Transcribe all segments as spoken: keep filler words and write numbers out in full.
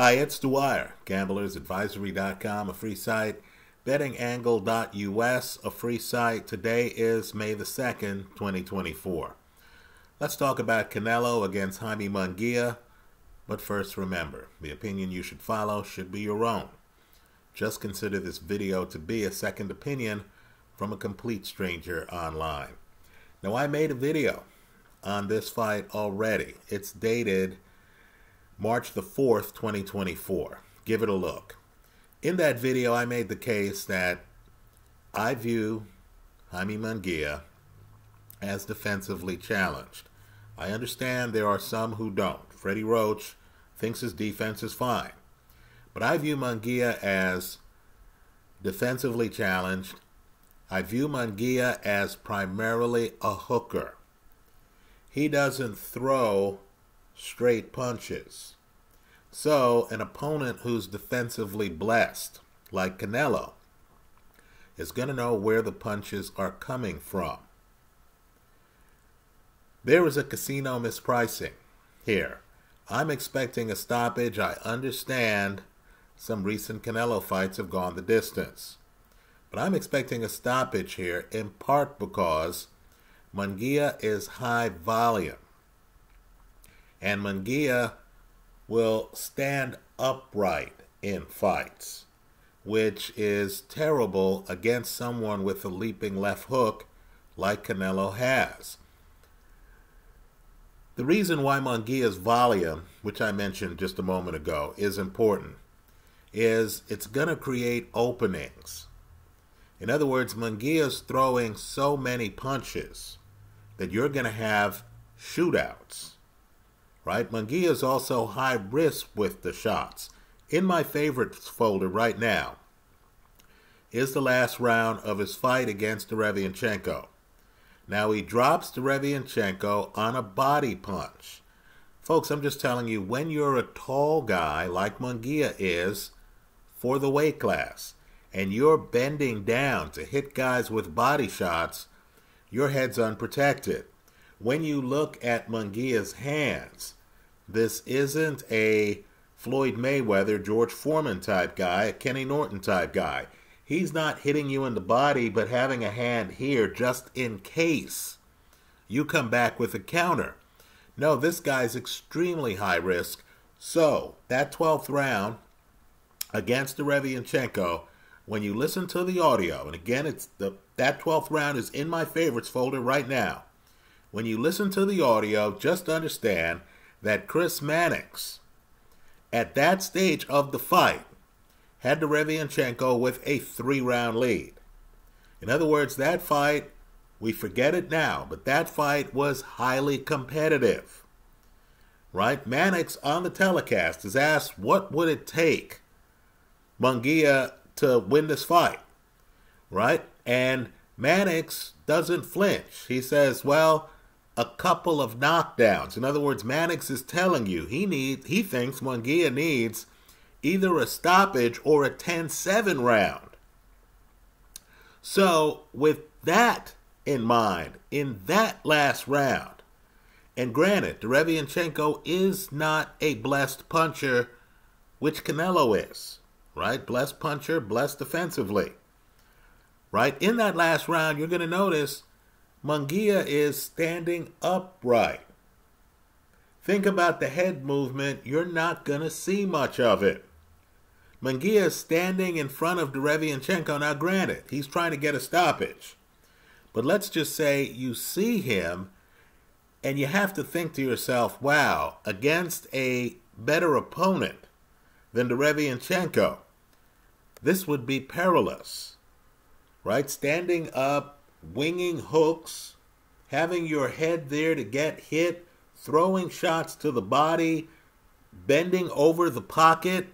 Hi, it's Dwyer, Gamblers Advisory dot com, a free site, Betting Angle dot U S, a free site. Today is May the second, twenty twenty-four. Let's talk about Canelo against Jaime Munguia, but first remember, the opinion you should follow should be your own. Just consider this video to be a second opinion from a complete stranger online. Now, I made a video on this fight already. It's dated March the fourth, twenty twenty-four. Give it a look. In that video, I made the case that I view Jaime Munguia as defensively challenged. I understand there are some who don't. Freddie Roach thinks his defense is fine. But I view Munguia as defensively challenged. I view Munguia as primarily a hooker. He doesn't throw straight punches. So an opponent who's defensively blessed, like Canelo, is going to know where the punches are coming from. There is a casino mispricing here. I'm expecting a stoppage. I understand some recent Canelo fights have gone the distance. But I'm expecting a stoppage here in part because Munguia is high volume. And Munguia will stand upright in fights, which is terrible against someone with a leaping left hook like Canelo has. The reason why Munguia's volume, which I mentioned just a moment ago, is important is it's going to create openings. In other words, Munguia's throwing so many punches that you're going to have shootouts. Right? Munguia is also high risk with the shots. In my favorites folder right now is the last round of his fight against Derevyanchenko. Now he drops Derevyanchenko on a body punch. Folks, I'm just telling you, when you're a tall guy like Munguia is for the weight class, and you're bending down to hit guys with body shots, your head's unprotected. When you look at Munguia's hands, this isn't a Floyd Mayweather, George Foreman type guy, a Kenny Norton type guy. He's not hitting you in the body, but having a hand here just in case you come back with a counter. No, this guy's extremely high risk. So that twelfth round against Derevyanchenko, when you listen to the audio, and again, it's the that twelfth round is in my favorites folder right now. When you listen to the audio, just understand that Chris Mannix, at that stage of the fight, had Derevyanchenko with a three round lead. In other words, that fight, we forget it now, but that fight was highly competitive. Right? Mannix on the telecast is asked, what would it take Munguia to win this fight? Right? And Mannix doesn't flinch. He says, well, a couple of knockdowns. In other words, Mannix is telling you he needs, he thinks Munguia needs either a stoppage or a ten seven round. So with that in mind, in that last round, and granted, Derevyanchenko is not a blessed puncher, which Canelo is, right? Blessed puncher, blessed defensively. Right? In that last round, you're going to notice Munguia is standing upright. Think about the head movement. You're not going to see much of it. Munguia is standing in front of Derevyanchenko. Now, granted, he's trying to get a stoppage. But let's just say you see him, and you have to think to yourself, wow, against a better opponent than Derevyanchenko, this would be perilous. Right? Standing up, winging hooks, having your head there to get hit, throwing shots to the body, bending over the pocket.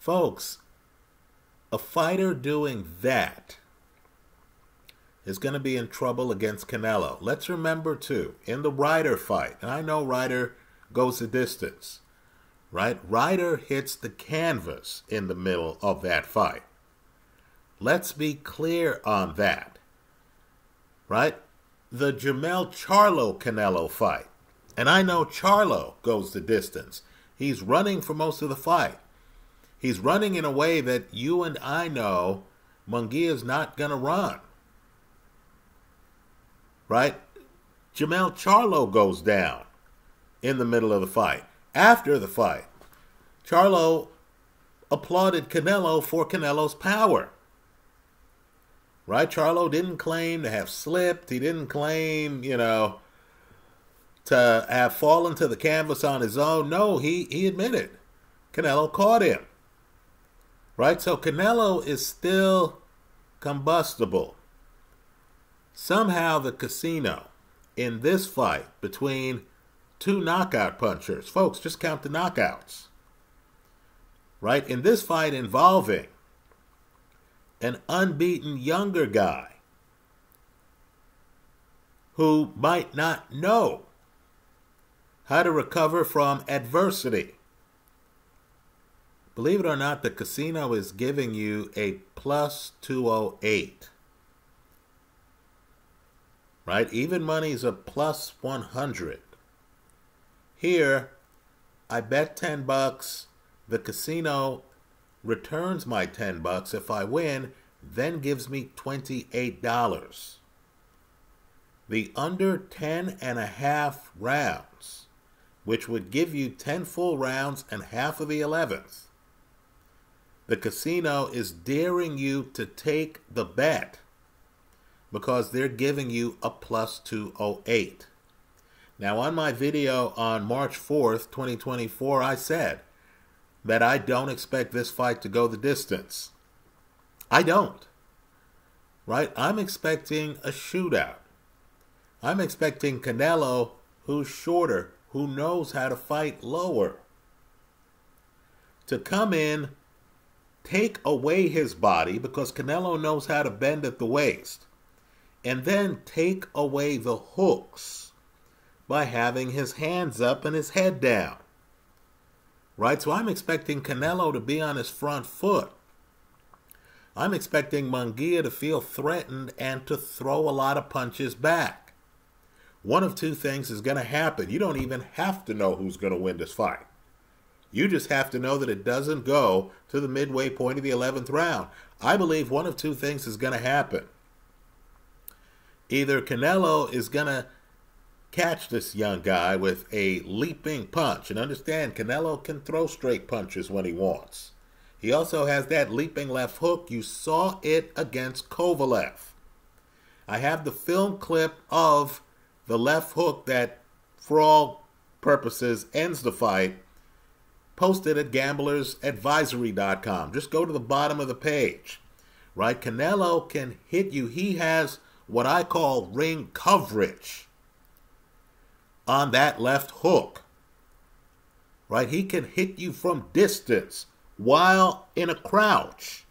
Folks, a fighter doing that is going to be in trouble against Canelo. Let's remember, too, in the Ryder fight, and I know Ryder goes the distance, right? Ryder hits the canvas in the middle of that fight. Let's be clear on that, right? The Jermell Charlo Canelo fight, and I know Charlo goes the distance. He's running for most of the fight. He's running in a way that you and I know Munguia's not going to run. Right? Jermell Charlo goes down in the middle of the fight. After the fight, Charlo applauded Canelo for Canelo's power. Right? Charlo didn't claim to have slipped. He didn't claim, you know, to have fallen to the canvas on his own. No, he, he admitted Canelo caught him. Right? So Canelo is still combustible. Somehow the casino in this fight between two knockout punchers, folks, just count the knockouts, right? In this fight involving an unbeaten younger guy who might not know how to recover from adversity. Believe it or not, the casino is giving you a plus two oh eight. Right? Even money's a plus one hundred. Here, I bet ten bucks. The casino returns my ten bucks if I win, then gives me twenty-eight dollars. The under ten and a half rounds, which would give you ten full rounds and half of the eleventh. The casino is daring you to take the bet, because they're giving you a plus two oh eight. Now, on my video on March fourth, twenty twenty-four, I said that I don't expect this fight to go the distance. I don't. Right? I'm expecting a shootout. I'm expecting Canelo, who's shorter, who knows how to fight lower, to come in, take away his body, because Canelo knows how to bend at the waist, and then take away the hooks by having his hands up and his head down. Right? So I'm expecting Canelo to be on his front foot. I'm expecting Munguia to feel threatened and to throw a lot of punches back. One of two things is going to happen. You don't even have to know who's going to win this fight. You just have to know that it doesn't go to the midway point of the eleventh round. I believe one of two things is going to happen. Either Canelo is going to catch this young guy with a leaping punch. And understand, Canelo can throw straight punches when he wants. He also has that leaping left hook. You saw it against Kovalev. I have the film clip of the left hook that, for all purposes, ends the fight, posted at Gamblers Advisory dot com. Just go to the bottom of the page. Right? Canelo can hit you. He has what I call ring coverage on that left hook, right? He can hit you from distance while in a crouch.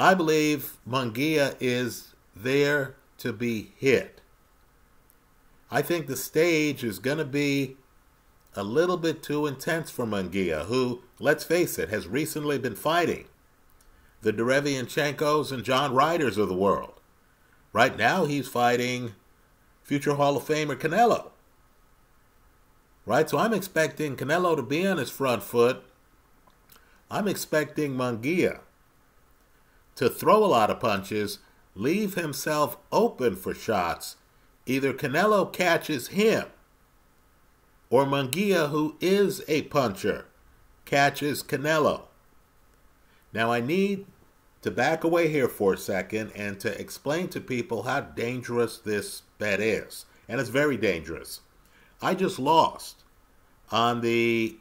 I believe Munguia is there to be hit. I think the stage is going to be a little bit too intense for Munguia, who, let's face it, has recently been fighting the Derevyanchenko's and John Ryders of the world. Right now he's fighting future Hall of Famer Canelo. Right? So I'm expecting Canelo to be on his front foot. I'm expecting Munguia to throw a lot of punches, leave himself open for shots. Either Canelo catches him or Munguia, who is a puncher, catches Canelo. Now I need to back away here for a second and to explain to people how dangerous this bet is. And it's very dangerous. I just lost on the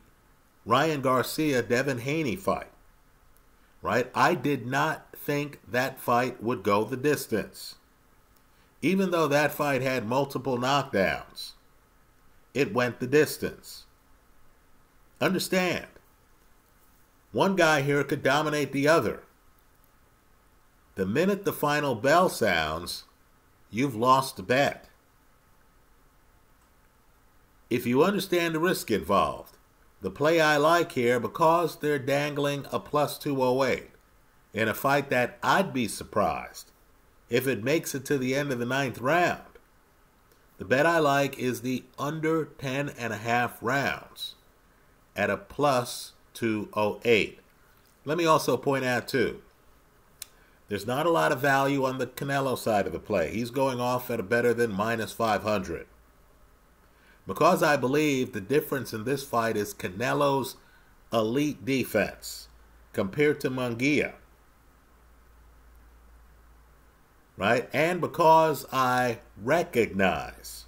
Ryan Garcia-Devin Haney fight. Right? I did not think that fight would go the distance. Even though that fight had multiple knockdowns, it went the distance. Understand, one guy here could dominate the other. The minute the final bell sounds, you've lost the bet. If you understand the risk involved, the play I like here, because they're dangling a plus two oh eight in a fight that I'd be surprised if it makes it to the end of the ninth round, the bet I like is the under ten and a half rounds. at a plus two oh eight. Let me also point out, too, there's not a lot of value on the Canelo side of the play. He's going off at a better than minus five hundred. Because I believe the difference in this fight is Canelo's elite defense compared to Munguia. Right? And because I recognize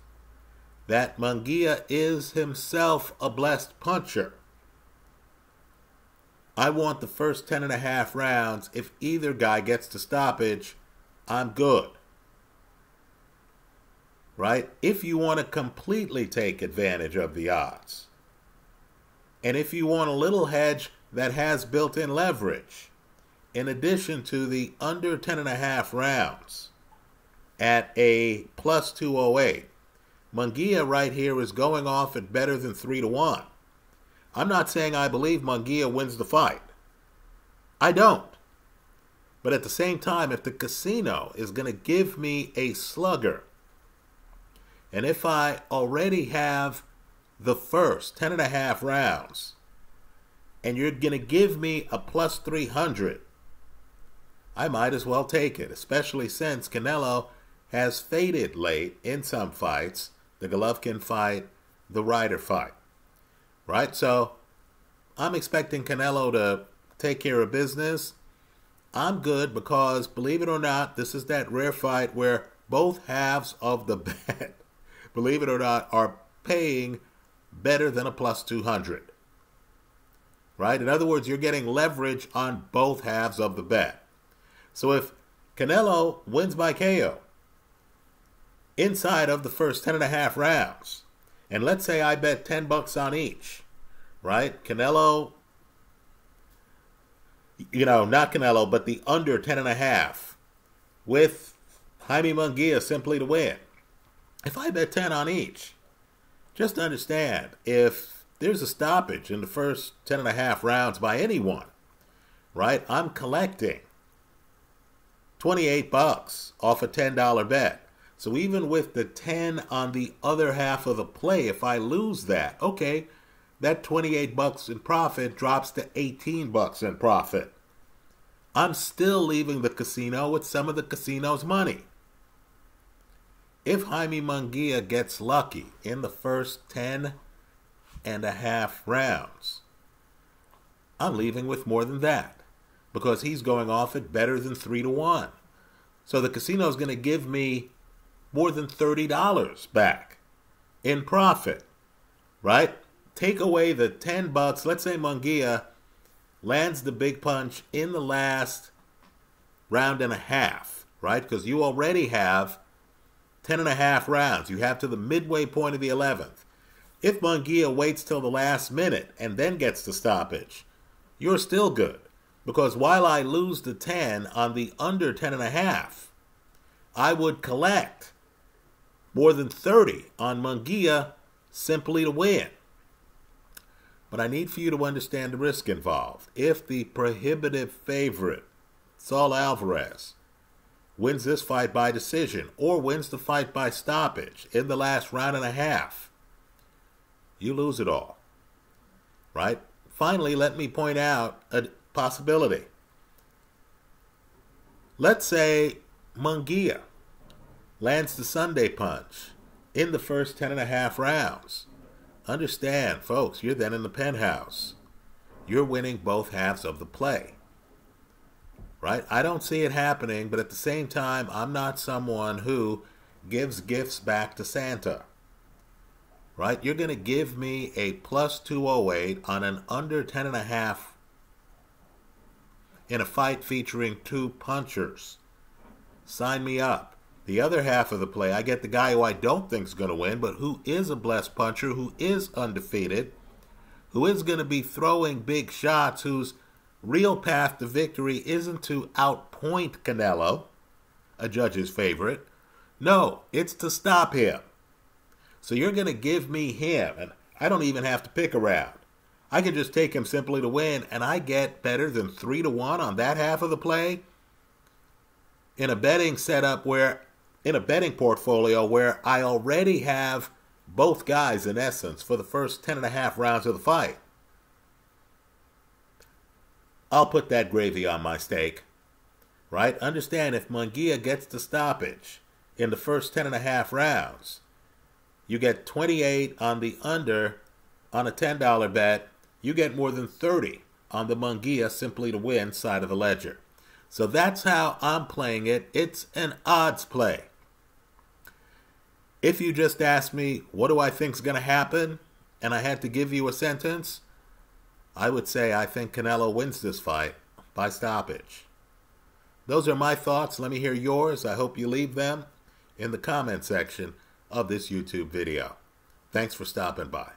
that Munguia is himself a blessed puncher, I want the first ten and a half rounds. If either guy gets to stoppage, I'm good. Right? If you want to completely take advantage of the odds. And if you want a little hedge that has built-in leverage, in addition to the under ten and a half rounds at a plus two oh eight, Munguia right here is going off at better than three to one. I'm not saying I believe Munguia wins the fight. I don't. But at the same time, if the casino is going to give me a slugger, and if I already have the first ten and a half rounds, and you're going to give me a plus three hundred, I might as well take it, especially since Canelo has faded late in some fights, the Golovkin fight, the Ryder fight. Right, so I'm expecting Canelo to take care of business. I'm good because, believe it or not, this is that rare fight where both halves of the bet, believe it or not, are paying better than a plus two hundred. Right? In other words, you're getting leverage on both halves of the bet. So if Canelo wins by K O inside of the first ten and a half rounds, and let's say I bet ten bucks on each, right? Canelo, you know, not Canelo, but the under ten and a half with Jaime Munguia simply to win. If I bet ten on each, just understand, if there's a stoppage in the first ten and a half rounds by anyone, right? I'm collecting twenty-eight bucks off a ten dollar bet. So even with the ten on the other half of the play, if I lose that, okay, that twenty-eight bucks in profit drops to eighteen bucks in profit. I'm still leaving the casino with some of the casino's money. If Jaime Munguia gets lucky in the first ten and a half rounds, I'm leaving with more than that because he's going off at better than three to one. So the casino's going to give me more than thirty dollars back in profit, right? Take away the ten bucks. Let's say Munguia lands the big punch in the last round and a half, right? Because you already have ten and a half rounds. You have to the midway point of the eleventh. If Munguia waits till the last minute and then gets the stoppage, you're still good. Because while I lose the ten on the under ten and a half, I would collect more than thirty on Munguia simply to win. But I need for you to understand the risk involved. If the prohibitive favorite, Saul Alvarez, wins this fight by decision or wins the fight by stoppage in the last round and a half, you lose it all. Right? Finally, let me point out a possibility. Let's say Munguia lands the Sunday punch in the first ten and a half rounds. Understand, folks, you're then in the penthouse. You're winning both halves of the play. Right? I don't see it happening, but at the same time, I'm not someone who gives gifts back to Santa. Right? You're going to give me a plus two oh eight on an under ten and a half in a fight featuring two punchers. Sign me up. The other half of the play, I get the guy who I don't think is going to win, but who is a blessed puncher, who is undefeated, who is going to be throwing big shots, whose real path to victory isn't to outpoint Canelo, a judge's favorite. No, it's to stop him. So you're going to give me him, and I don't even have to pick a round. I can just take him simply to win, and I get better than three to one on that half of the play. In a betting setup where, in a betting portfolio where I already have both guys in essence for the first ten and a half rounds of the fight, I'll put that gravy on my steak. Right? Understand, if Munguia gets the stoppage in the first ten and a half rounds, you get twenty-eight on the under on a ten dollar bet. You get more than thirty on the Munguia simply to win side of the ledger. So that's how I'm playing it. It's an odds play. If you just asked me, what do I think's going to happen, and I had to give you a sentence, I would say I think Canelo wins this fight by stoppage. Those are my thoughts. Let me hear yours. I hope you leave them in the comment section of this YouTube video. Thanks for stopping by.